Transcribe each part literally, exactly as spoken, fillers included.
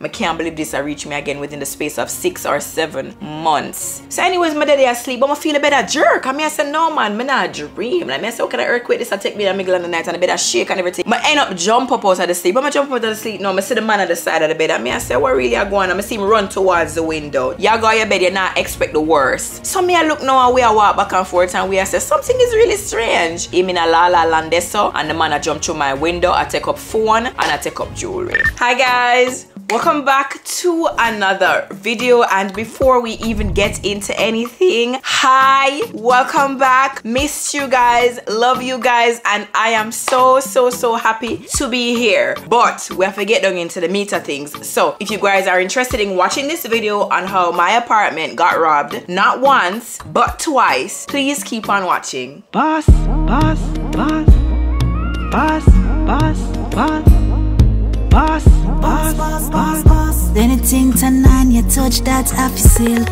I can't believe this reached me again within the space of six or seven months. So anyways, my daddy asleep, but I feel a bit a jerk. I mean, I said, no man, I'm not a dream. Like, I said, okay, the earthquake, this will take me to the middle of the night and the bed I shake and everything. I end up jump up out of the sleep, but I jump up out of the sleep. No, I see the man at the side of the bed. I mean, I said, what really are going on? I see him run towards the window. You go to your bed, you not expect the worst. So me I look now and we I walk back and forth and we I say, something is really strange. I'm in a la la landesso and the man I jump through my window. I take up phone and I take up jewelry. Hi guys. Welcome back to another video, and before we even get into anything, hi, welcome back, missed you guys, love you guys, and I am so so so happy to be here. But we have to get down into the meat of things. So if you guys are interested in watching this video on how my apartment got robbed, not once but twice, please keep on watching. Boss, boss, boss, boss, boss, boss, boss, boss, boss, boss, boss. Anything Tanaania touch that happy seal.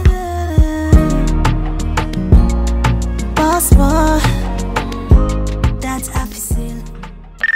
Boss, boss, that's happy seal.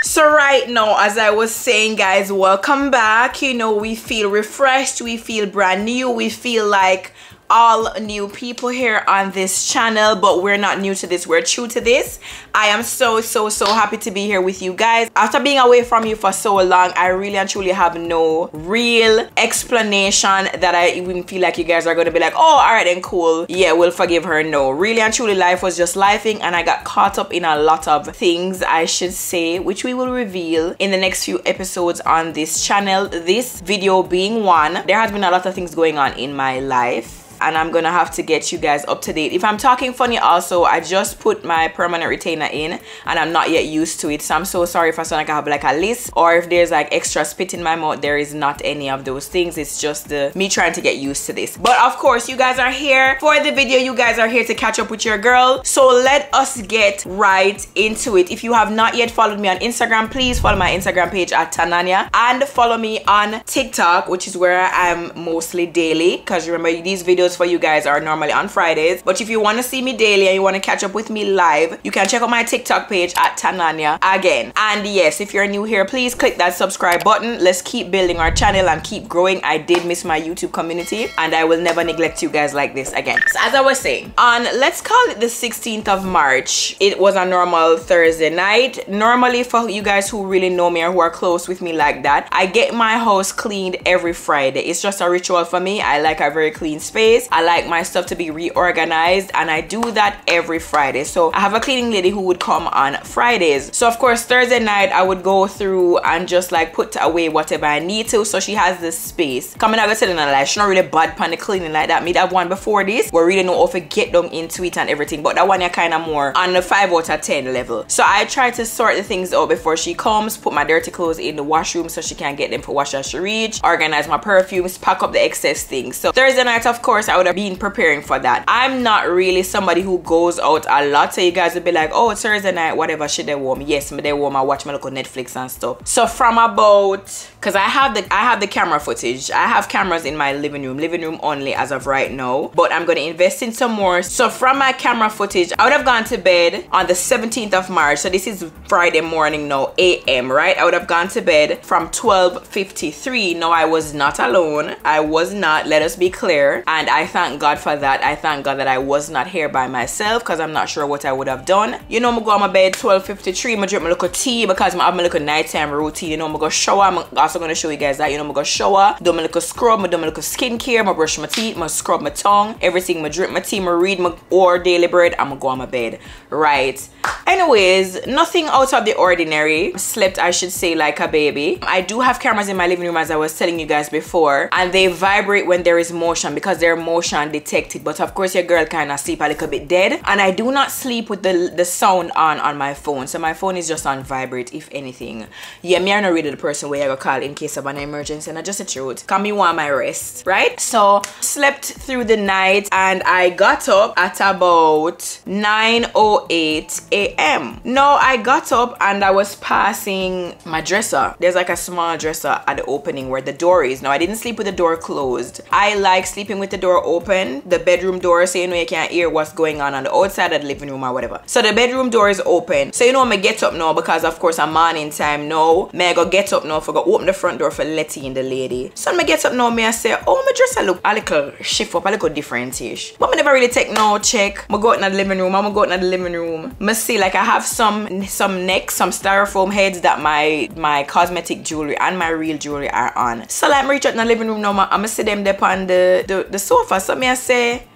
So right now, as I was saying guys, welcome back. You know, we feel refreshed, we feel brand new, we feel like all new people here on this channel, but we're not new to this, we're true to this. I am so so so happy to be here with you guys. After being away from you for so long, I really and truly have no real explanation that I even feel like you guys are gonna be like, oh, all right then, cool, yeah, we'll forgive her. No, really and truly, life was just lifing, and I got caught up in a lot of things, I should say, which we will reveal in the next few episodes on this channel, this video being one. There has been a lot of things going on in my life, and I'm gonna have to get you guys up to date. If I'm talking funny also, I just put my permanent retainer in and I'm not yet used to it, so I'm so sorry if I sound like I have like a list or if there's like extra spit in my mouth. There is not any of those things. It's just the me trying to get used to this. But of course, you guys are here for the video, you guys are here to catch up with your girl, so let us get right into it. If you have not yet followed me on Instagram, please follow my Instagram page at Tanaania, and follow me on TikTok, which is where I am mostly daily, because remember, these videos for you guys are normally on Fridays. But if you want to see me daily and you want to catch up with me live, you can check out my TikTok page at Tanaania again. And yes, if you're new here, please click that subscribe button. Let's keep building our channel and keep growing. I did miss my YouTube community, and I will never neglect you guys like this again. So as I was saying, on, let's call it the sixteenth of March, it was a normal Thursday night. Normally, for you guys who really know me or who are close with me like that, I get my house cleaned every Friday. It's just a ritual for me. I like a very clean space. I like my stuff to be reorganized, and I do that every Friday. So I have a cleaning lady who would come on Fridays. So of course, Thursday night I would go through and just like put away whatever I need to, so she has this space. Coming out of telling her like she's not really bad pan the cleaning like that. Me that one before this, we really know how to get down into it and everything, but that one you're kind of more on the five out of ten level. So I try to sort the things out before she comes, put my dirty clothes in the washroom so she can get them for wash as she reach, organize my perfumes, pack up the excess things. So Thursday night, of course, I would have been preparing for that. I'm not really somebody who goes out a lot, so you guys would be like, oh, it's Thursday night, whatever, shit they warm. Yes, me they warm, I watch my local Netflix and stuff. So from about, because I have the I have the camera footage, I have cameras in my living room living room only as of right now, but I'm gonna invest in some more. So from my camera footage, I would have gone to bed on the seventeenth of March, so this is Friday morning now, a m, right? I would have gone to bed from twelve fifty-three. No, I was not alone, I was not, let us be clear, and I I thank God for that. I thank God that I was not here by myself, because I'm not sure what I would have done. You know, I go on my bed twelve fifty-three, I drink my little tea because I have my little nighttime routine. You know, I go shower. I'm also going to show you guys that. You know, I go shower, do my little scrub, I do my little skincare, I brush my teeth, I scrub my tongue, everything. I drink my tea, I read my or daily bread, I'm going to go on my bed, right? Anyways, nothing out of the ordinary. I slept, I should say, like a baby. I do have cameras in my living room, as I was telling you guys before, and they vibrate when there is motion because they're motion detected. But of course, your girl kind of sleep a little bit dead, and I do not sleep with the the sound on on my phone, so my phone is just on vibrate. If anything, yeah, me are not really the person where I go call in case of an emergency, and I just the truth, come me want my rest, right? So slept through the night, and I got up at about nine oh eight a m No, I got up and I was passing my dresser. There's like a small dresser at the opening where the door is. No, I didn't sleep with the door closed. I like sleeping with the door door open, the bedroom door, so you know you can't hear what's going on on the outside of the living room or whatever. So the bedroom door is open. So you know I'm gonna get up now because of course I'm morning time now. Me I go get up now for go open the front door for letting the lady. So I'm gonna get up now, me I say, oh my dress I look a little shift up, a little different-ish. But I never really take no check. I go out in the living room, I'm gonna go out in the living room. I see like I have some some necks, some styrofoam heads that my my cosmetic jewelry and my real jewelry are on. So like I reach out in the living room now, I'm gonna see them there on the, the, the sofa. So me I say,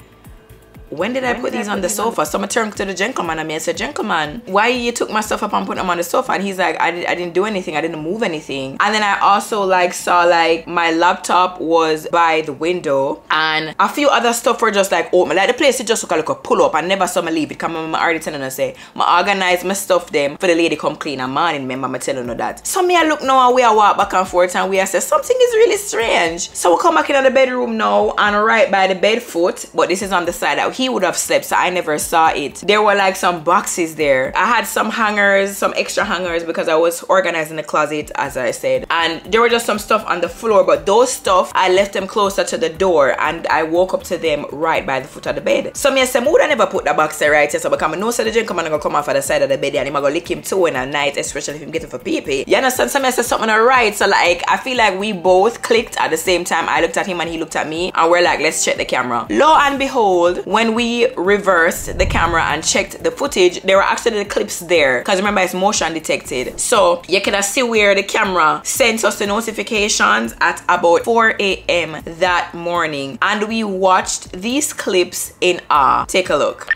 when did I put these on the sofa? So I turned to the gentleman and I said, gentleman, why you took my stuff up and put them on the sofa? And he's like, I, did, I didn't do anything. I didn't move anything. And then I also like saw like my laptop was by the window and a few other stuff were just like open. Like the place, it just looked like a pull up. I never saw me leave it. Because I'm already telling her, say, I organize my stuff them for the lady come clean. And morning, remember, I'm telling her that. So me, I look now and we I walk back and forth and we I say, something is really strange. So we come back in the bedroom now and right by the bed foot, but this is on the side out. He would have slept, so I never saw it. There were like some boxes there. I had some hangers, some extra hangers because I was organizing the closet, as I said. And there were just some stuff on the floor, but those stuff, I left them closer to the door and I woke up to them right by the foot of the bed. So me I said, would I never put the box there right here? So because I know so the gentleman gonna come off at the side of the bed and I'm gonna lick him too in a night, especially if I'm getting for pee pee. You understand? So me I said something alright. So like, I feel like we both clicked at the same time. I looked at him and he looked at me and we're like, let's check the camera. Lo and behold, when we reversed the camera and checked the footage, there were actually the clips there because remember it's motion detected, so you can see where the camera sent us the notifications at about four A M that morning and we watched these clips in awe. Take a look.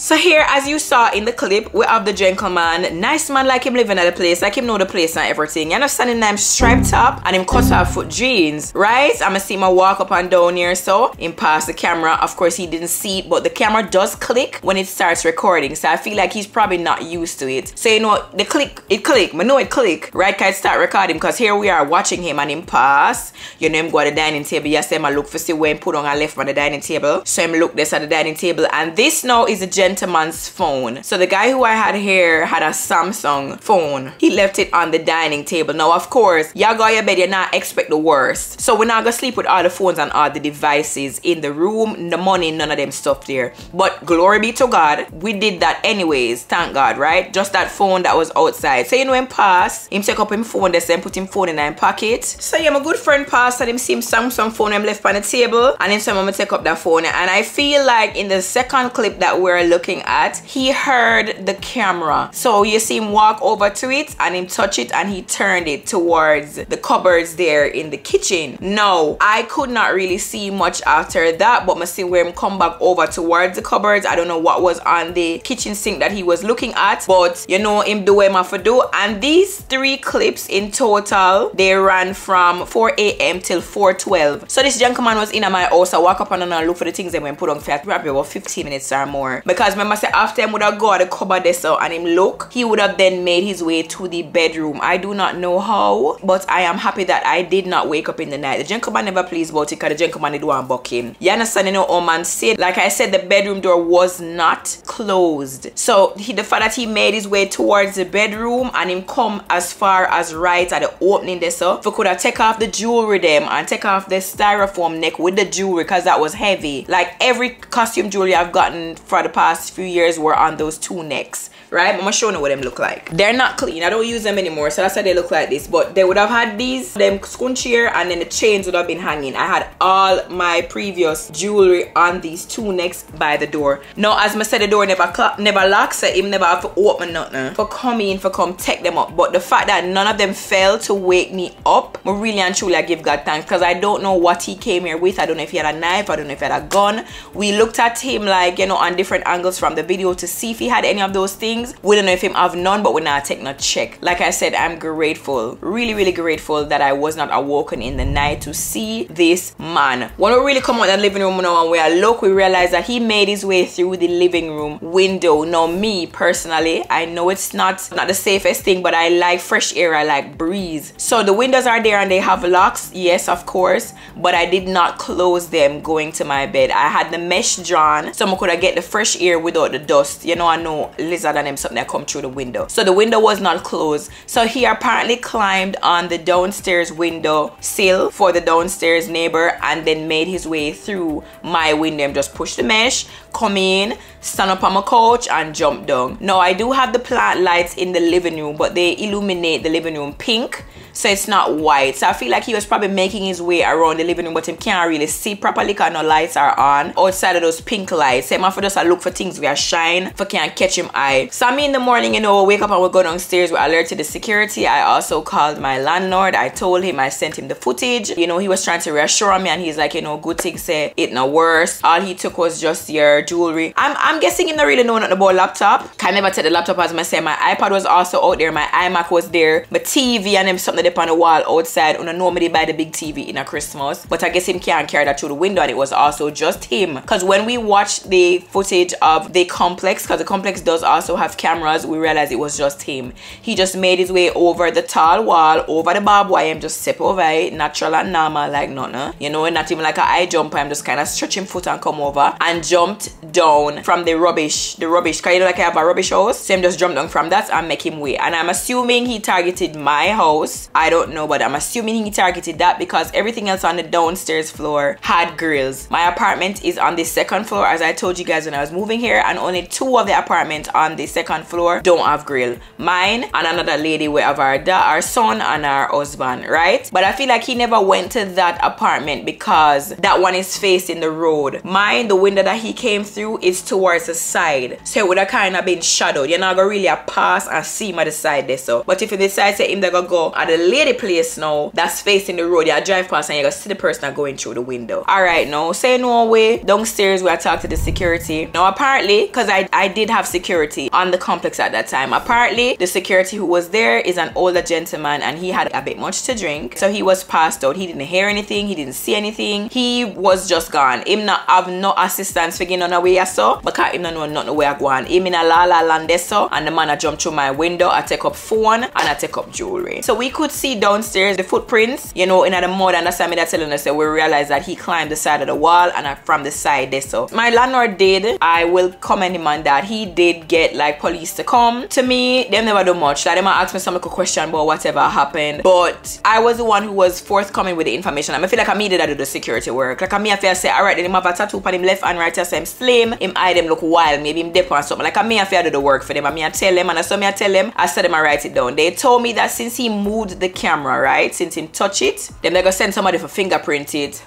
So here, as you saw in the clip, we have the gentleman, nice man like him living at the place, like him know the place and everything. You understand him, him striped up and him cut off foot jeans, right? I'ma see my walk up and down here, so him pass the camera. Of course, he didn't see it, but the camera does click when it starts recording. So I feel like he's probably not used to it. So you know, the click, it click, I know it click, right? Cause it start recording because here we are watching him and him pass. You know him go to the dining table. Yes, him I look for see where him put on and left on the dining table. So him look this at the dining table and this now is a gentleman man's phone. So the guy who I had here had a Samsung phone. He left it on the dining table. Now of course, y'all go to your bed, you not expect the worst. So we're not gonna sleep with all the phones and all the devices in the room, the money, none of them stuff there. But glory be to God, we did that anyways, thank God, right? Just that phone that was outside. So you know him pass, him take up him phone, they say put him phone in him pocket. So yeah, my good friend passed and him see him Samsung phone him left on the table and him say I'm gonna take up that phone. And I feel like in the second clip that we're looking at, he heard the camera, so you see him walk over to it and him touch it and he turned it towards the cupboards there in the kitchen. No, I could not really see much after that, but I see where him come back over towards the cupboards. I don't know what was on the kitchen sink that he was looking at, but you know him do what him have to do. And these three clips in total, they ran from four A M till four twelve. So this gentleman was in my house. I walk up and I look for the things that when put on fat probably about fifteen minutes or more, because remember say after him would have go at the cupboard and him look, he would have then made his way to the bedroom. I do not know how, but I am happy that I did not wake up in the night. The gentleman never pleased about it because the gentleman did want to buck him. You understand, you know, old man said, like I said, the bedroom door was not closed. So he, the fact that he made his way towards the bedroom and him come as far as right at the opening there, so if he could have take off the jewelry them and take off the styrofoam neck with the jewelry, because that was heavy. Like every costume jewelry I've gotten for the past few years were on those two necks, right? I'm gonna show you what them look like. They're not clean, I don't use them anymore, so that's why they look like this. But they would have had these them scrunch here and then the chains would have been hanging. I had all my previous jewelry on these two necks by the door. Now as I said, the door never never locks, so him never have to open nothing for coming for come take them up. But the fact that none of them fell to wake me up, I really and truly I give God thanks, because I don't know what he came here with. I don't know if he had a knife, I don't know if he had a gun. We looked at him like, you know, on different angles circles from the video to see if he had any of those things. We don't know if him have none, but we're not taking a check. Like I said, I'm grateful, really really grateful that I was not awoken in the night to see this man. When we really come out that living room now and we are look, we realize that he made his way through the living room window. Now me personally, I know it's not not the safest thing, but I like fresh air, I like breeze. So the windows are there and they have locks, yes of course, but I did not close them going to my bed. I had the mesh drawn so I could I get the fresh air without the dust. You know, I know lizard and them something that come through the window. So the window was not closed. So he apparently climbed on the downstairs window sill for the downstairs neighbor and then made his way through my window and just pushed the mesh, come in, stand up on my couch and jump down. Now I do have the plant lights in the living room, but they illuminate the living room pink, so it's not white. So I feel like he was probably making his way around the living room, but him can't really see properly because no lights are on outside of those pink lights. Same for just I look for things where I shine for can't catch him eye. So I mean in the morning, you know, we'll wake up and we'll go downstairs, we alerted the security. I also called my landlord. I told him, I sent him the footage. You know, he was trying to reassure me and he's like, you know, good thing say it no worse. All he took was just your jewelry. I'm I'm guessing him not really knowing about laptop. Can never take the laptop as I say. My iPad was also out there, my iMac was there, my T V and them something up on the wall outside. I don't know me they buy the big T V in a Christmas, but I guess him can't carry that through the window, and it was also just him. Because when we watched the footage of the complex, because the complex does also have cameras, we realized it was just him. He just made his way over the tall wall, over the barbed wire, and just step over it, natural and normal, like nothing. You know, not even like an eye jumper. I'm just kind of stretching foot and come over and jumped down from the rubbish, the rubbish, because you know, like I have a rubbish house, so I'm just jumped down from that and make him way. And I'm assuming he targeted my house. I don't know, but I'm assuming he targeted that because everything else on the downstairs floor had grills. My apartment is on the second floor, as I told you guys when I was moving here, and only two of the apartments on the second floor don't have grill. Mine and another lady we have our da our son and our husband, right? But I feel like he never went to that apartment because that one is facing the road. Mine, the window that he came through is towards the side, so it would have kind of been shadowed. You're not gonna really pass and see him at the side there. So but if you decide to him they're gonna go at the lady place now that's facing the road, you drive past and you're gonna see the person that going through the window. All right, now say no way downstairs where I talked to the security. Now apparently, because I, I did have security on the complex at that time, apparently the security who was there is an older gentleman and he had a bit much to drink, so he was passed out. He didn't hear anything, he didn't see anything, he was just gone. Him not have no assistance for getting on the way I saw, because him not know nothing where I go on. Him in a la la land so, and the man I jumped through my window, I take up phone and I take up jewelry. So we could see downstairs the footprints, you know, in the mud, and that's why me that telling us that we realized that he climbed the side of the wall and from the side there. So my landlord did, I will comment him on that, he did get like police to come to me. Them never do much, like them ask me some little question about whatever happened, but I was the one who was forthcoming with the information. I feel like I needed to do the security work. Like I may have to say, alright, then him have a tattoo on him left and right, so him slim, him eye them look wild, maybe him dip on something. Like I may have to do the work for them. I mean I tell them, and I saw me I tell them, I said them I write it down. They told me that since he moved the camera, right, since him touch it, then they're gonna send somebody for fingerprint it.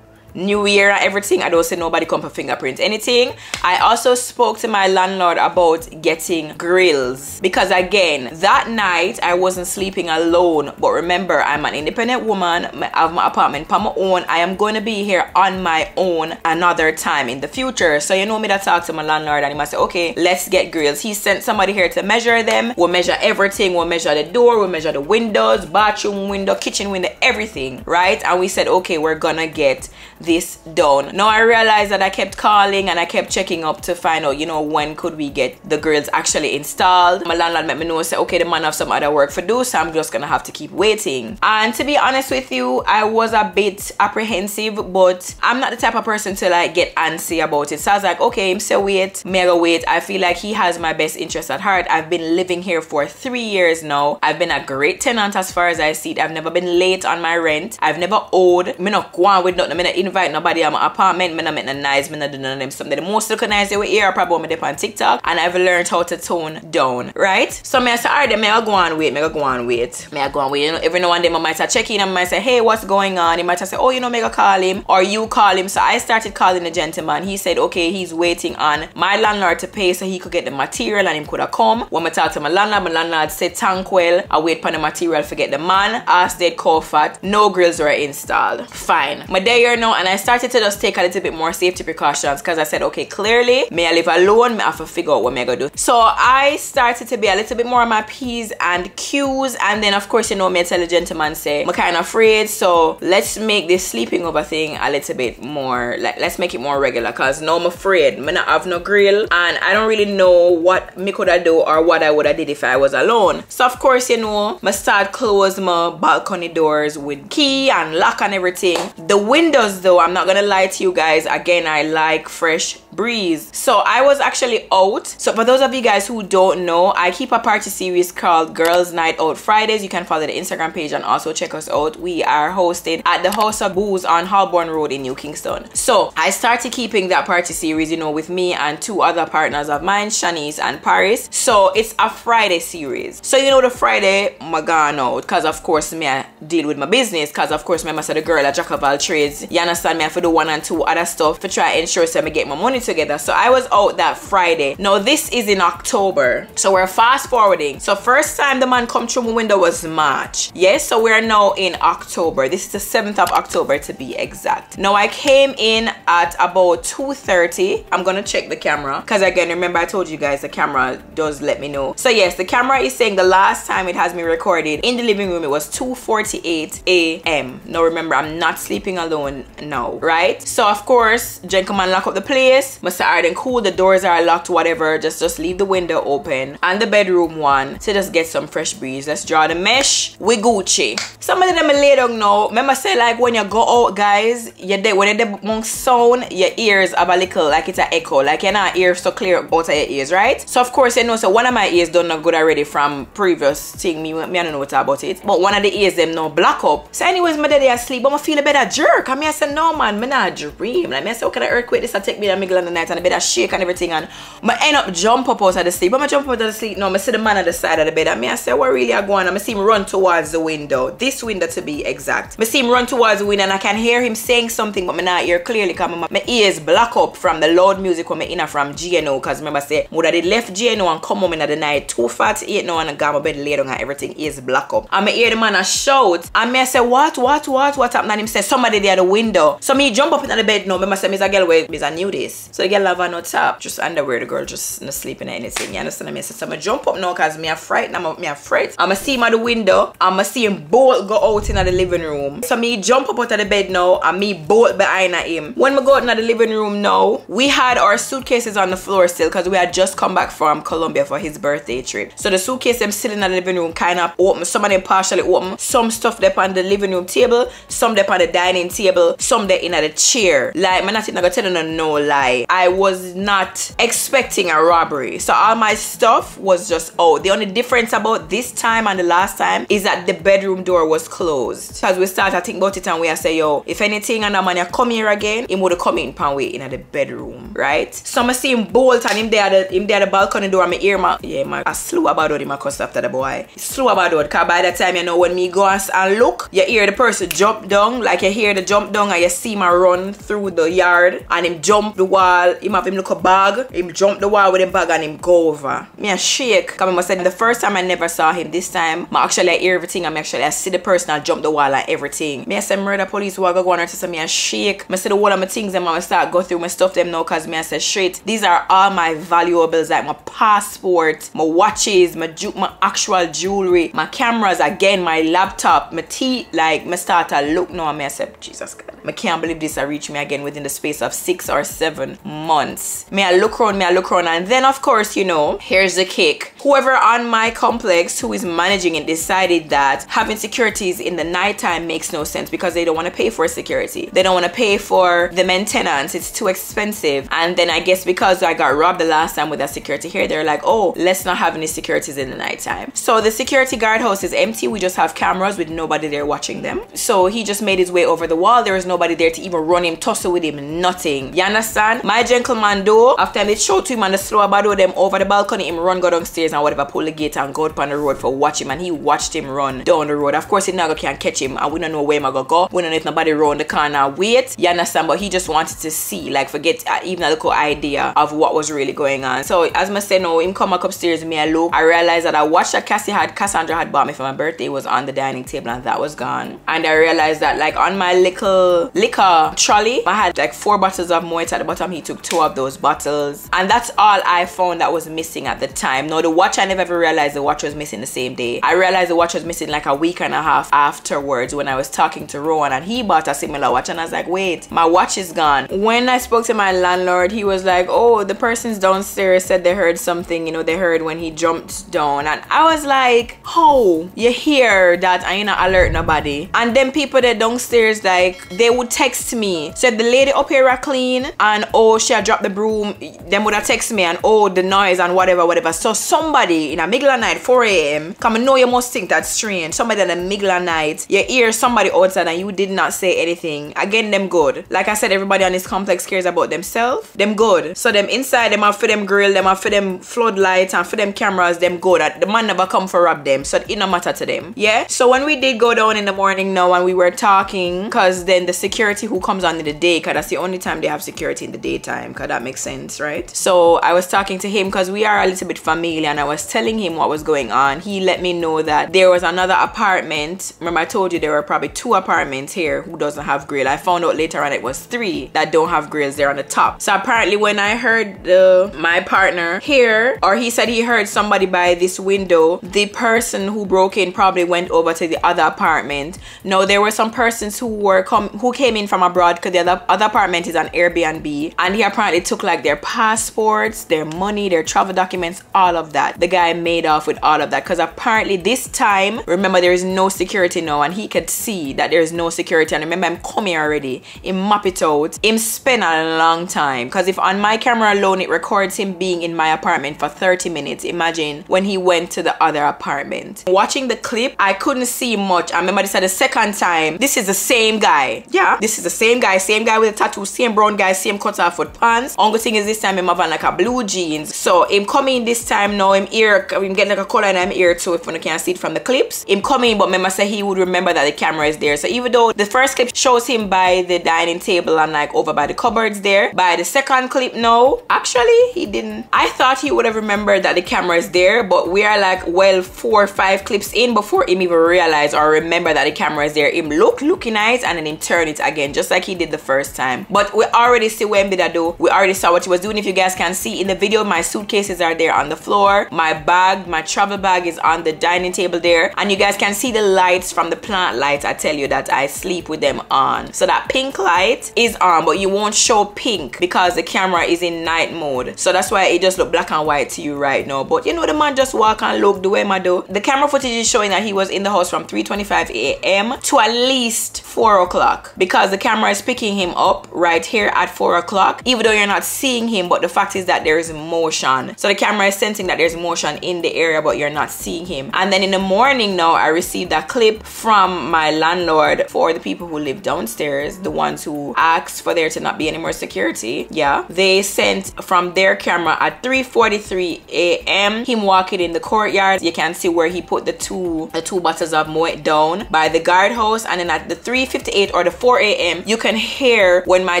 New year and everything, I don't say nobody come for fingerprint anything. I also spoke to my landlord about getting grills, because again that night I wasn't sleeping alone, but remember I'm an independent woman, I have my apartment on my own, I am going to be here on my own another time in the future. So you know me that talk to my landlord and he must say, okay, let's get grills. He sent somebody here to measure them. We'll measure everything, we'll measure the door, we'll measure the windows, bathroom window, kitchen window, everything, right? And we said okay, we're gonna get this done. Now I realized that I kept calling and I kept checking up to find out, you know, when could we get the grills actually installed. My landlord let me know, said okay, the man have some other work for do, so I'm just gonna have to keep waiting. And to be honest with you, I was a bit apprehensive, but I'm not the type of person to like get antsy about it. So I was like okay, him say wait, me go wait. I feel like he has my best interest at heart. I've been living here for three years now. I've been a great tenant as far as I see it. I've never been late on my rent, I've never owed, me not go on with nothing, me not invite nobody at my apartment, me not make no nice, me not do none of them something. The most looking nice they were here are probably when me dip on TikTok, and I've learned how to tone down, right? So me I say alright then, me I'll go on wait, me I'll go on wait, me I'll go on wait. You know, every now and then I might check in and I might say hey, what's going on? He might say oh, you know, me go call him or you call him. So I started calling the gentleman. He said okay, he's waiting on my landlord to pay so he could get the material and him could have come. When I talk to my landlord, my landlord said tranquil, I wait for the material, forget the man, asked dead cough fat, no grills were installed. Fine. My day here now, and I started to just take a little bit more safety precautions because I said, okay, clearly may I live alone, may I have to figure out what may I do. So I started to be a little bit more on my P's and Q's, and then of course, you know, me tell the gentleman say, I'm kind of afraid, so let's make this sleeping over thing a little bit more, like, let's make it more regular, because now I'm afraid, I not have no grill, and I don't really know what me could I do or what I would have did if I was alone. So of course, you know, I start close my balcony doors with key and lock and everything. The windows though, I'm not gonna lie to you guys, again, I like fresh breeze. So I was actually out. So for those of you guys who don't know, I keep a party series called Girls Night Out Fridays. You can follow the Instagram page and also check us out. We are hosted at the House of Booze on Holborn Road in New Kingston. So I started keeping that party series, you know, with me and two other partners of mine, Shanice and Paris. So it's a Friday series. So you know, the Friday I gone out, because of course me I deal with my business, because of course me I said the girl a jack of all trades. You understand me, I have to do one and two other stuff to try and ensure so I get my money together. So I was out that Friday. Now this is in October, so we're fast forwarding. So first time the man come through my window was March. Yes, so we're now in October. This is the seventh of October to be exact. Now I came in at about two thirty. I'm gonna check the camera because again, remember I told you guys the camera does let me know. So yes, the camera is saying the last time it has me recorded in the living room it was two forty-eight a m Now remember, I'm not sleeping alone now, right? So of course, gentleman lock up the place. Mister Arden, cool, the doors are locked, whatever, just just leave the window open and the bedroom one to just get some fresh breeze. Let's draw the mesh. We Gucci. Some of them I lay down now. Remember say, like, when you go out guys, you de when you among sound, your ears have a little, like it's an echo, like you're not ear so clear out of your ears, right? So of course you know, so one of my ears done not good already from previous thing, me, me I don't know what about it, but one of the ears them now block up. So anyways, my daddy asleep, but I feel a better jerk. I mean I said, no man, me not dream. Like me I said, okay, the earthquake this I take me and me the night and the bed I shake and everything, and I end up jump up out of the sleep. But I jump up out of the sleep, no, I see the man at the side of the bed and me I say, what really are going on? I see him run towards the window, this window to be exact. I see him run towards the window and I can hear him saying something, but I not hear clearly because my, my ears block up from the loud music when I inner from G N O, because remember say, would I left G N O and come home in the night two forty-eight now and I got my bed laid down and everything ears block up. And I hear the man I shout and I say, what, what, what, what happened? And him say, somebody there at the window. So me jump up in the bed now, I say, Miss Galway, Miss I knew this. So the girl have on top, just underwear, the girl just not sleeping or anything, you understand what I mean? So I'ma jump up now cause me a fright, I'm me a fright. I'ma see him at the window, I'ma see him bolt go out in the living room. So me jump up out of the bed now and me bolt behind him. When we go out in the living room now, we had our suitcases on the floor still cause we had just come back from Colombia for his birthday trip. So the suitcase them still in the living room, kind of open, some of them partially open, some stuff there on the living room table, some there on the dining table, some there in the chair. Like man, I think I gotta tell you no, no lie. I was not expecting a robbery, so all my stuff was just oh the only difference about this time and the last time is that the bedroom door was closed. So as we started I think about it and we I say, yo, if anything and a man come here again, he would have come in pan way in the bedroom, right? So I see him bolt and him there at the, him there at the balcony door and my ear my yeah my I slew about it in my cuss after the boy. Slew about it because by the time you know when me go and look, you hear the person jump down, like you hear the jump down and you see my run through the yard and him jump the wall. Him have him look a bag, him jump the wall with a bag and him go over. Me a shake. Cause I said the first time I never saw him. This time I actually I hear everything. I'm actually I see the person I jump the wall and everything. Me I say murder police who I go on her to say me a shake. Me see the whole of my things and I start go through my stuff them now cause me I say shit. These are all my valuables, like my passport, my watches, my ju my actual jewelry, my cameras again, my laptop, my tea. Like me start to look now and me I say Jesus God. I can't believe this I reached me again within the space of six or seven months. May I look around, may I look around, and then of course, you know, here's the kick. Whoever on my complex who is managing it decided that having securities in the nighttime makes no sense because they don't want to pay for security. They don't want to pay for the maintenance. It's too expensive. And then I guess because I got robbed the last time with that security here, they're like, oh, let's not have any securities in the nighttime. So the security guard house is empty. We just have cameras with nobody there watching them. So he just made his way over the wall. There was nobody there to even run him, tussle with him, nothing. You understand? My gentleman though, after they show to him and the slow about them over the balcony, him run go downstairs and whatever, pull the gate and go up on the road for watch him, and he watched him run down the road. Of course he now can't catch him and we don't know where him gonna go. We don't know if nobody round the corner wait. You understand? But he just wanted to see, like forget uh, even a little idea of what was really going on. So as I said now, him come back upstairs, me alone. I realized that I watched that Cassie had Cassandra had bought me for my birthday was on the dining table and that was gone. And I realized that like on my little liquor trolley, I had like four bottles of Moet at the bottom. He took two of those bottles. And that's all I found that was missing at the time. Now the watch, I never ever realized the watch was missing the same day. I realized the watch was missing like a week and a half afterwards when I was talking to Rowan and he bought a similar watch and I was like, wait, my watch is gone. When I spoke to my landlord, he was like, oh, the person's downstairs said they heard something, you know, they heard when he jumped down. And I was like, oh, you hear that and you not alert nobody. And then people that downstairs, like they would text me, said the lady up here are clean and oh, she had dropped the broom. Them would have text me and oh, the noise and whatever, whatever. So somebody in a middle of night, four A M, come and know you must think that's strange. Somebody in a middle of night, you hear somebody outside and you did not say anything. Again, them good. Like I said, everybody on this complex cares about themselves. Them good. So them inside, them are for them grill, them are for them floodlights and for them cameras, them good. The man never come for rob them. So it no matter to them. Yeah? So when we did go down in the morning now and we were talking, because then the security who comes on in the day, because that's the only time they have security in the daytime, because that makes sense, right? So I was talking to him because we are a little bit familiar and I was telling him what was going on. He let me know that there was another apartment. Remember I told you there were probably two apartments here who doesn't have grill. I found out later on it was three that don't have grills. They're on the top. So apparently when I heard the, my partner here, or he said he heard somebody by this window, the person who broke in probably went over to the other apartment. No, there were some persons who were come who came in from abroad because the other, other apartment is an Airbnb, and he apparently took like their passports, their money, their travel documents, all of that. The guy made off with all of that because apparently this time, remember, there is no security now, and he could see that there is no security. And remember, I'm coming already. He map it out. Him spent a long time because if on my camera alone it records him being in my apartment for thirty minutes. Imagine when he went to the other apartment. Watching the clip, I couldn't see much. I remember this at the second time. This is the same guy. Yeah, this is the same guy. Same guy with a tattoo. Same brown guy. Same cut off with pants. Only thing is this time him having like a blue jeans. So him coming this time now. Him ear. Him getting like a color in him ear too. If you can't see it from the clips. Him coming, but remember say he would remember that the camera is there. So even though the first clip shows him by the dining table and like over by the cupboards there, by the second clip no, actually he didn't. I thought he would have remembered that the camera is there, but we are like well four or five clips in before him even realize or remember that the camera is there. Him look looking eyes and then him turn it again just like he did the first time. But we already see Wemby that do. We already saw what he was doing. If you guys can see in the video, my suitcases are there on the floor. My bag, my travel bag is on the dining table there, and you guys can see the lights from the plant lights. I tell you that I sleep with them on. So that pink light is on, but you won't show pink because the camera is in night mode. So that's why it just look black and white to you right now. But you know the man just walk and look the way my do. The camera footage is showing that he was in the house from three twenty-five A M to at least four o'clock, because the camera is picking him up right here at four o'clock, even though you're not seeing him. But the fact is that there is motion, so the camera is sensing that there's motion in the area, but you're not seeing him. And then in the morning now, I received that clip from my landlord for the people who live downstairs, the ones who asked for there to not be any more security. Yeah, they sent from their camera at three forty-three A M him walking in the courtyard. You can see where he put the two the two bottles of Moet down by the guardhouse, and then at the three fifty-eight or the four A M you can hear when my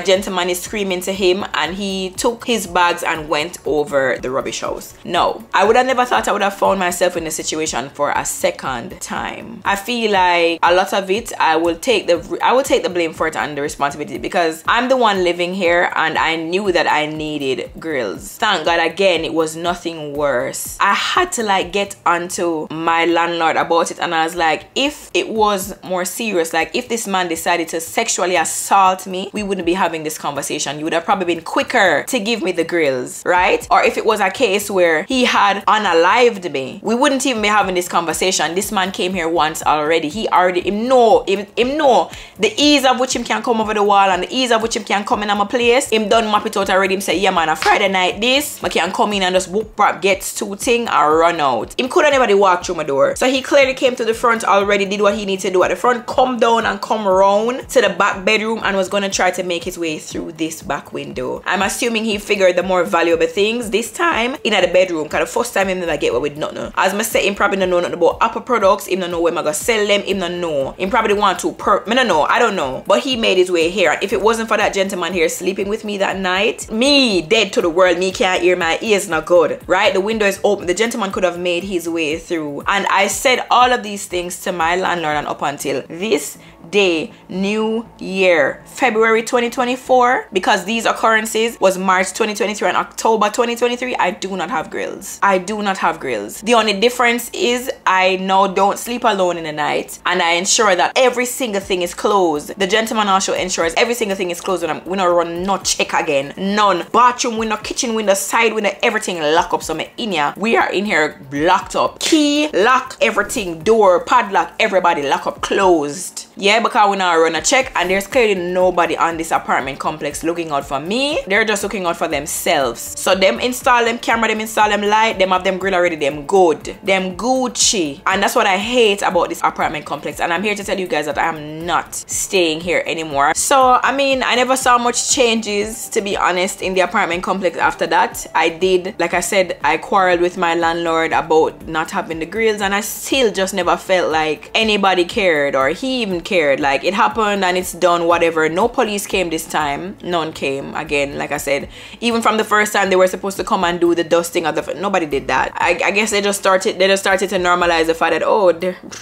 gentleman is screaming to him, and he took his bags and went over the rubbish house. No, I would have never thought I would have found myself in this situation for a second time. I feel like a lot of it, I will take the I will take the blame for it and the responsibility, because I'm the one living here and I knew that I needed grills. Thank God again it was nothing worse. I had to like get onto my landlord about it, and I was like, if it was more serious, like if this man decided to sexually assault me, we wouldn't be having this conversation. You would have probably been quicker to give me the grills, right? Or if it was a case where he had unalived me, we wouldn't even be having this conversation. This man came here once already. He already him know him, him know the ease of which him can come over the wall and the ease of which him can come in on my place. Him done map it out already. Him say, yeah man, a Friday night this, I can come in and just whoop prop gets two thing and run out. Him could have never walked through my door. So he clearly came to the front already, did what he needed to do at the front, come down and come round to the back bedroom, and was gonna try to make his way through this back back window. I'm assuming he figured the more valuable things this time in at the bedroom, because the first time him never get what with nothing. As I said, him probably don't know nothing about upper products, him don't know where I'm gonna sell them, him don't know. Him probably want to per me don't know, I don't know. But he made his way here. And if it wasn't for that gentleman here sleeping with me that night, me dead to the world, me can't hear, my ears not good. Right? The window is open. The gentleman could have made his way through. And I said all of these things to my landlord, and up until this day, new year, February twenty twenty-four, because these occurrences was March twenty twenty-three and October twenty twenty-three, I do not have grills. I do not have grills. The only difference is I now don't sleep alone in the night, and I ensure that every single thing is closed. The gentleman also ensures every single thing is closed, and I'm, we don't run no check again. None. Bathroom window, kitchen window, side window, everything lock up. So me in here, we are in here locked up. Key, lock, everything, door, padlock, everybody lock up, closed. Yeah, because we now run a check, and there's clearly nobody on this apartment complex looking out for me. They're just looking out for themselves. So them install them camera, them install them light, them have them grill already, them good, them Gucci. And that's what I hate about this apartment complex. And I'm here to tell you guys that I'm not staying here anymore. So I mean, I never saw much changes, to be honest, in the apartment complex after that. I did, like I said, I quarreled with my landlord about not having the grills, and I still just never felt like anybody cared, or he even cared. Like, it happened and it's done, whatever. No police came this time, none came again. Like I said, even from the first time they were supposed to come and do the dusting of the, nobody did that. I, I guess they just started they just started to normalize the fact that, oh,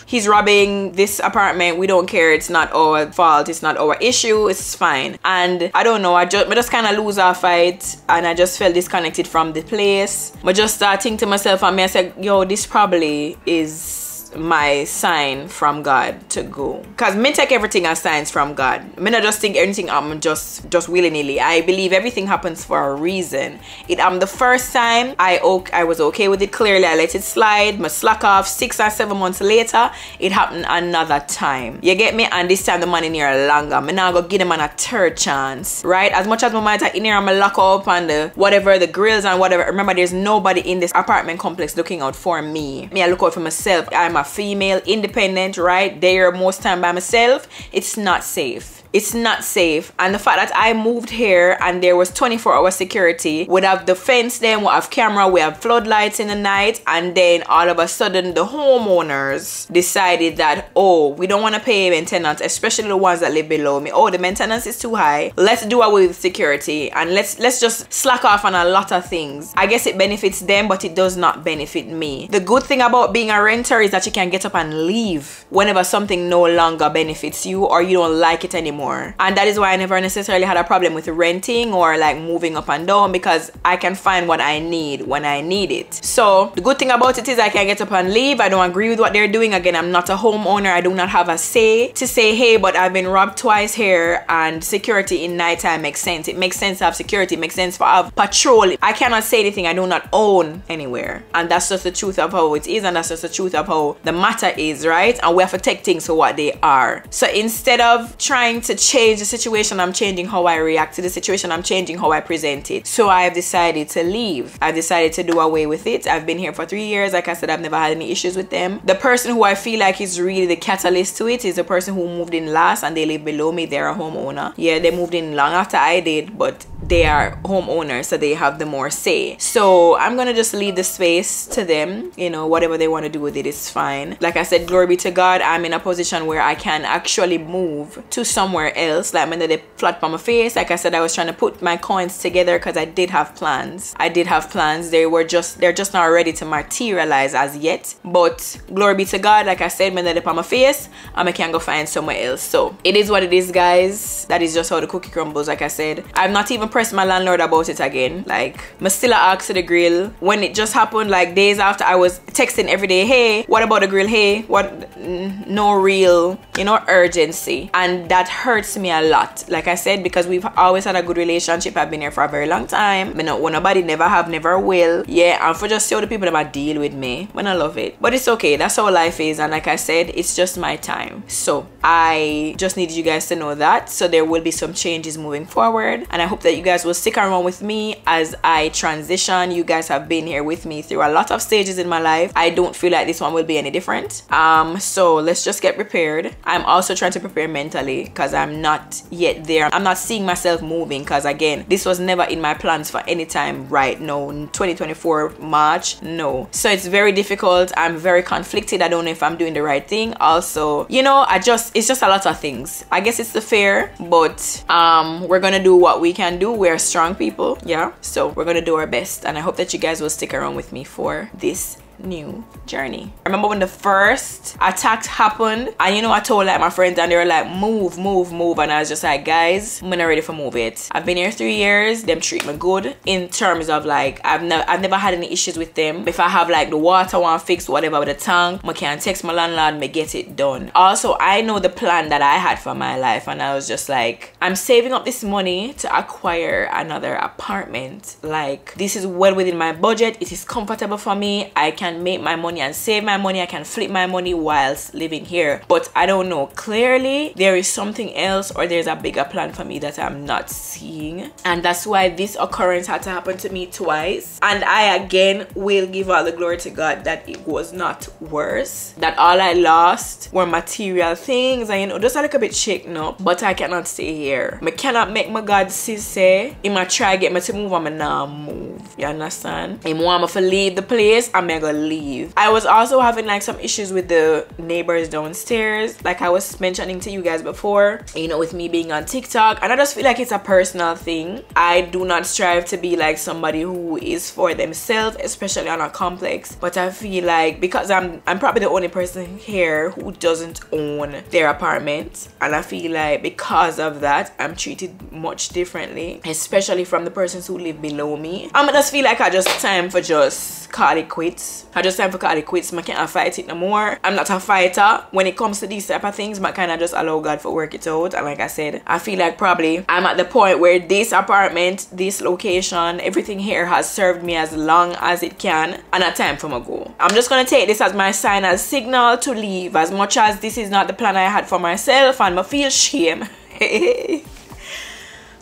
he's robbing this apartment, we don't care, it's not our fault, it's not our issue, it's fine. And I don't know, I just I just kind of lose our fight, and I just felt disconnected from the place. But just starting to myself, and me, I said, yo, this probably is my sign from God to go, because me take everything as signs from God. Me not just think anything I'm just just willy-nilly. I believe everything happens for a reason. It am um, the first time I okay, I was okay with it. Clearly I let it slide, my slack off. Six or seven months later, it happened another time, you get me? And this time the man in here longer. Me now go give the man a third chance, right? As much as my mind in here, I'm a lock up and the whatever, the grills and whatever, remember there's nobody in this apartment complex looking out for me. Me I look out for myself. I'm a A female, independent, right there most time by myself. It's not safe. It's not safe. And the fact that I moved here and there was twenty-four hour security, would have the fence, then we'll have camera, we have floodlights in the night, and then all of a sudden the homeowners decided that, oh, we don't want to pay maintenance, especially the ones that live below me. Oh, the maintenance is too high, let's do away with security and let's let's just slack off on a lot of things. I guess it benefits them, but it does not benefit me. The good thing about being a renter is that you can get up and leave whenever something no longer benefits you or you don't like it anymore. And that is why I never necessarily had a problem with renting or like moving up and down, because I can find what I need when I need it. So the good thing about it is I can get up and leave. I don't agree with what they're doing. Again, I'm not a homeowner, I do not have a say to say, hey, but I've been robbed twice here and security in nighttime makes sense. It makes sense to have security, it makes sense for have patrol. I cannot say anything, I do not own anywhere, and that's just the truth of how it is, and that's just the truth of how the matter is, right? And we have to take things for what they are. So instead of trying to change the situation, I'm changing how I react to the situation, I'm changing how I present it. So I've decided to leave, I've decided to do away with it. I've been here for three years, like I said, I've never had any issues with them. The person who I feel like is really the catalyst to it is the person who moved in last, and they live below me. They're a homeowner. Yeah, they moved in long after I did, but they are homeowners, so they have the more say. So I'm gonna just leave the space to them, you know, whatever they want to do with it is fine. Like I said, glory be to God, I'm in a position where I can actually move to somewhere else. Like when they flat on my face, like I said, I was trying to put my coins together because I did have plans. I did have plans. They were just, they're just not ready to materialize as yet. But glory be to God, like I said, when they on my face, um, I can go find somewhere else. So it is what it is, guys. That is just how the cookie crumbles. Like I said, I've not even pressed my landlord about it again. Like, I still asked to the grill when it just happened. Like days after, I was texting every day, hey, what about about the grill? Hey, what? No real, you know, urgency. And that hurts me a lot, like I said, because we've always had a good relationship. I've been here for a very long time. Me not want nobody, never have, never will. Yeah, and for just see all the people that might deal with me, when I love it. But it's okay, that's how life is. And like I said, it's just my time. So I just needed you guys to know that. So there will be some changes moving forward, and I hope that you guys will stick around with me as I transition. You guys have been here with me through a lot of stages in my life. I don't feel like this one will be any different. Um so let's just get prepared. I'm also trying to prepare mentally, because I'm not yet there. I'm not seeing myself moving because, again, this was never in my plans for any time right now. twenty twenty-four March, no. So it's very difficult. I'm very conflicted. I don't know if I'm doing the right thing. Also, you know, I just, it's just a lot of things. I guess it's the fair, but um, we're gonna do what we can do. We're strong people, yeah? So we're gonna do our best, and I hope that you guys will stick around with me for this new journey. I remember when the first attacks happened, and you know, I told like my friends, and they were like, move, move, move. And I was just like, guys, I'm not ready for move it. I've been here three years, them treat me good in terms of like, I've never I've never had any issues with them. If I have like the water one fixed, whatever with the tank, I can text my landlord, me get it done. Also, I know the plan that I had for my life, and I was just like, I'm saving up this money to acquire another apartment. Like, this is well within my budget, it is comfortable for me, I can make my money and save my money, I can flip my money whilst living here. But I don't know, clearly there is something else, or there's a bigger plan for me that I'm not seeing, and that's why this occurrence had to happen to me twice. And I again will give all the glory to God that it was not worse, that all I lost were material things, and you know, just a little bit shaken up. But I cannot stay here. I cannot make my God say if I try get me to move, I'm not move, you understand? If I want to leave the place, I'm gonna leave. I was also having like some issues with the neighbors downstairs, like I was mentioning to you guys before, you know, with me being on TikTok. And I just feel like it's a personal thing. I do not strive to be like somebody who is for themselves, especially on a complex. But I feel like because I'm I'm probably the only person here who doesn't own their apartment, and I feel like because of that I'm treated much differently, especially from the persons who live below me. I just feel like I just time for just call it quits. I just time for call it quits. I can't fight it no more. I'm not a fighter when it comes to these type of things. I kind of just allow God for work it out. And like I said, I feel like probably I'm at the point where this apartment, this location, everything here has served me as long as it can, and a time for my go. I'm just gonna take this as my sign, as signal to leave. As much as this is not the plan I had for myself, and I feel shame.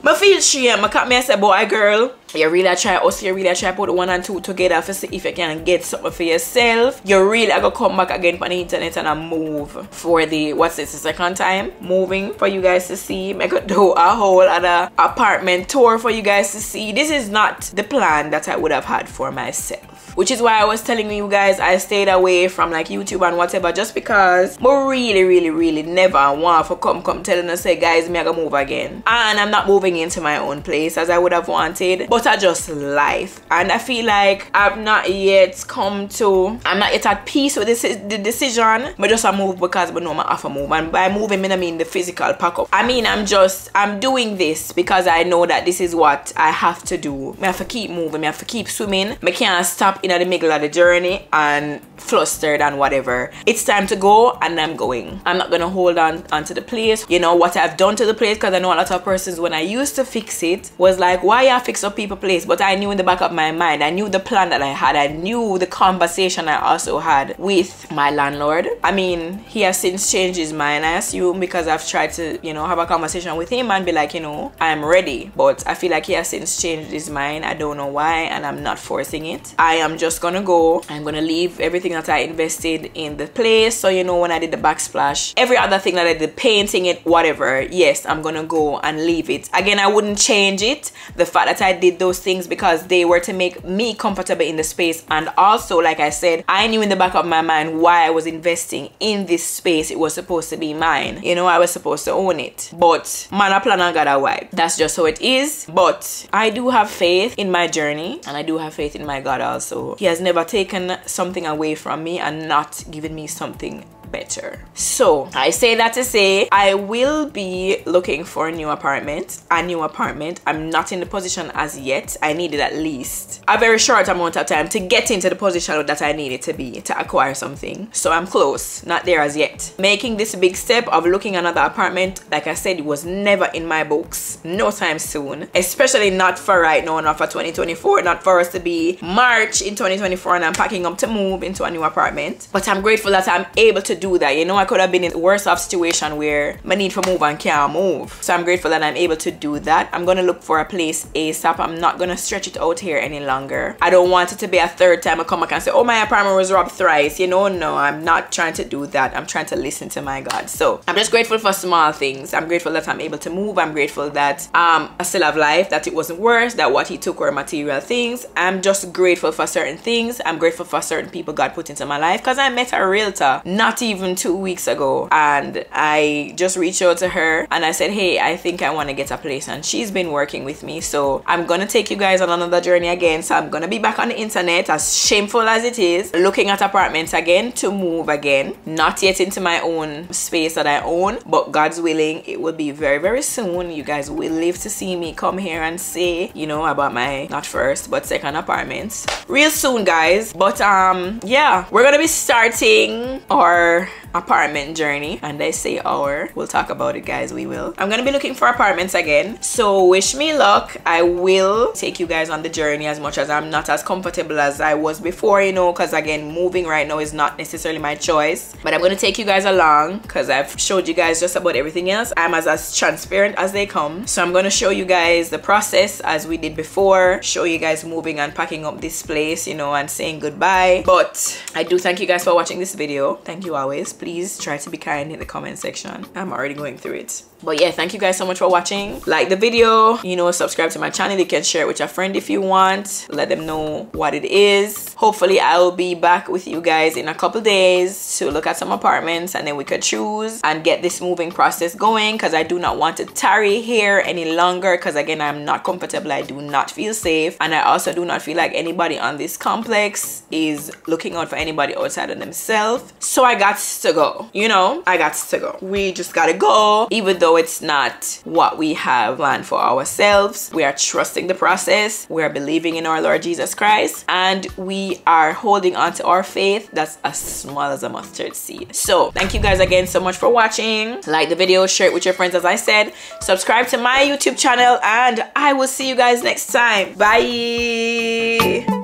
I feel shame. I can't say, boy, girl, you really try us, you really try put one and two together to see if you can get something for yourself. You really gonna come back again on the internet and I move for the, what's this, the second time moving for you guys to see. I could do a whole other apartment tour for you guys to see. This is not the plan that I would have had for myself, which is why I was telling you guys I stayed away from like YouTube and whatever, just because I really really really never want for come come telling us, say guys, me I gonna move again, and I'm not moving into my own place as I would have wanted. But I just life, and I feel like I've not yet come to I'm not yet at peace with this the decision. But just a move because but no my offer move, and by moving I mean the physical pack up. I mean I'm just I'm doing this because I know that this is what I have to do. I have to keep moving, I have to keep swimming. I can't stop in the middle of the journey and flustered and whatever. It's time to go, and I'm going. I'm not gonna hold on onto the place, you know what I've done to the place, because I know a lot of persons when I used to fix it was like, why y'all fix up people place? But I knew in the back of my mind, I knew the plan that I had, I knew the conversation I also had with my landlord. I mean, he has since changed his mind, I assume, because I've tried to, you know, have a conversation with him and be like, you know, I'm ready. But I feel like he has since changed his mind. I don't know why, and I'm not forcing it. I am just gonna go. I'm gonna leave everything that I invested in the place. So you know, when I did the backsplash, every other thing that I did, painting it, whatever, yes, I'm gonna go and leave it. Again, I wouldn't change it, the fact that I did those things, because they were to make me comfortable in the space. And also, like I said, I knew in the back of my mind why I was investing in this space. It was supposed to be mine, you know, I was supposed to own it. But man, I plan on got a wife, that's just how it is. But I do have faith in my journey, and I do have faith in my God. Also, he has never taken something away from me and not given me something better. So I say that to say I will be looking for a new apartment a new apartment I'm not in the position as yet. I needed at least a very short amount of time to get into the position that I needed to be to acquire something. So I'm close, not there as yet. Making this big step of looking at another apartment, like I said, it was never in my books, no time soon, especially not for right now, not for twenty twenty-four, not for us to be March in twenty twenty-four and I'm packing up to move into a new apartment. But I'm grateful that I'm able to do that. You know, I could have been in a worse off situation where my need for move and can't move. So I'm grateful that I'm able to do that. I'm gonna look for a place ASAP. I'm not gonna stretch it out here any longer. I don't want it to be a third time I come back and say, oh, my apartment was robbed thrice. You know, no, I'm not trying to do that. I'm trying to listen to my God. So I'm just grateful for small things. I'm grateful that I'm able to move. I'm grateful that um, I still have life, that it wasn't worse, that what he took were material things. I'm just grateful for certain things. I'm grateful for certain people God put into my life, because I met a realtor not even two weeks ago, and I just reached out to her and I said, hey, I think I want to get a place, and she's been working with me. So I'm gonna take you guys on another journey again. So I'm gonna be back on the internet, as shameful as it is, looking at apartments again to move again, not yet into my own space that I own, but God's willing, it will be very very soon. You guys will live to see me come here and say, you know, about my not first but second apartment real soon, guys. But um yeah, we're gonna be starting our apartment journey, and I say our, we'll talk about it, guys. We will. I'm gonna be looking for apartments again, so wish me luck. I will take you guys on the journey, as much as I'm not as comfortable as I was before, you know, because again, moving right now is not necessarily my choice, but I'm gonna take you guys along, because I've showed you guys just about everything else. I'm as, as transparent as they come, so I'm gonna show you guys the process as we did before, show you guys moving and packing up this place, you know, and saying goodbye. But I do thank you guys for watching this video. Thank you always. Please try to be kind in the comment section. I'm already going through it. But yeah, thank you guys so much for watching. Like the video, you know, subscribe to my channel. You can share it with your friend if you want. Let them know what it is. Hopefully I'll be back with you guys in a couple days to look at some apartments, and then we could choose and get this moving process going, because I do not want to tarry here any longer, because again, I'm not comfortable. I do not feel safe, and I also do not feel like anybody on this complex is looking out for anybody outside of themselves. So I got to go, you know, I got to go. We just gotta go, even though it's not what we have planned for ourselves. We are trusting the process. We are believing in our Lord Jesus Christ, and we are holding on to our faith that's as small as a mustard seed. So thank you guys again so much for watching. Like the video, share it with your friends, as I said. Subscribe to my YouTube channel, and I will see you guys next time. Bye.